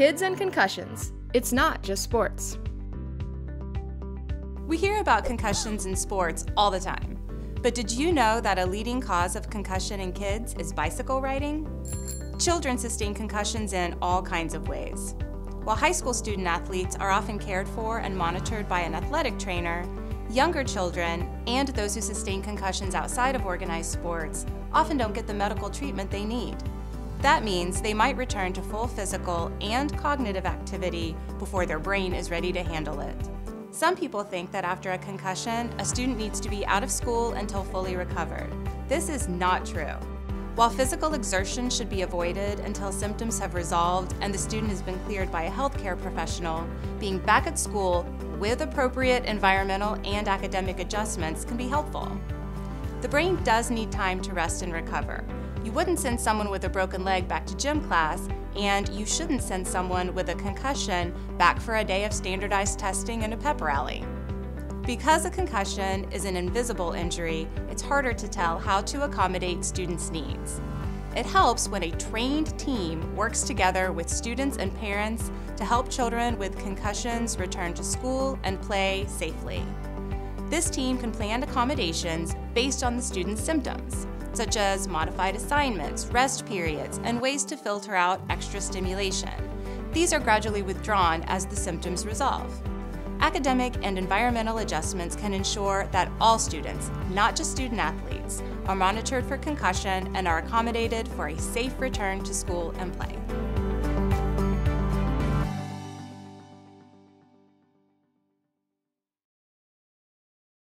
Kids and concussions. It's not just sports. We hear about concussions in sports all the time, but did you know that a leading cause of concussion in kids is bicycle riding? Children sustain concussions in all kinds of ways. While high school student athletes are often cared for and monitored by an athletic trainer, younger children and those who sustain concussions outside of organized sports often don't get the medical treatment they need. That means they might return to full physical and cognitive activity before their brain is ready to handle it. Some people think that after a concussion, a student needs to be out of school until fully recovered. This is not true. While physical exertion should be avoided until symptoms have resolved and the student has been cleared by a healthcare professional, being back at school with appropriate environmental and academic adjustments can be helpful. The brain does need time to rest and recover. You wouldn't send someone with a broken leg back to gym class, and you shouldn't send someone with a concussion back for a day of standardized testing and a pep rally. Because a concussion is an invisible injury, it's harder to tell how to accommodate students' needs. It helps when a trained team works together with students and parents to help children with concussions return to school and play safely. This team can plan accommodations based on the student's symptoms, such as modified assignments, rest periods, and ways to filter out extra stimulation. These are gradually withdrawn as the symptoms resolve. Academic and environmental adjustments can ensure that all students, not just student athletes, are monitored for concussion and are accommodated for a safe return to school and play.